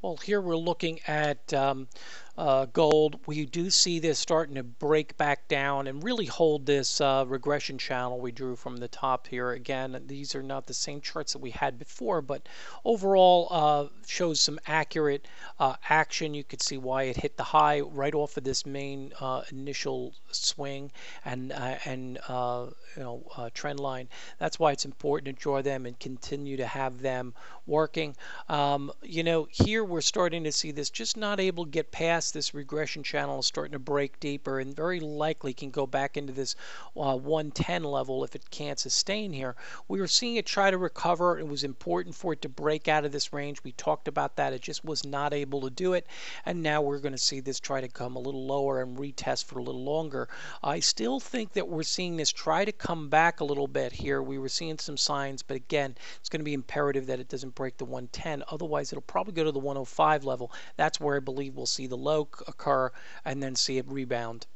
Well, here we're looking at gold. We do see this starting to break back down and really hold this regression channel we drew from the top here. Again, these are not the same charts that we had before, but overall shows some accurate action. You could see why it hit the high right off of this main initial swing and trend line. That's why it's important to draw them and continue to have them working. You know, here we're starting to see this just not able to get past this regression channel, is starting to break deeper and very likely can go back into this 110 level if it can't sustain here. We were seeing it try to recover. It was important for it to break out of this range. We talked about that. It just was not able to do it, and now we're going to see this try to come a little lower and retest for a little longer. I still think that we're seeing this try to come back a little bit here. We were seeing some signs, but again, it's going to be imperative that it doesn't break the 110. Otherwise, it'll probably go to the 105 level. That's where I believe we'll see the low occur and then see it rebound.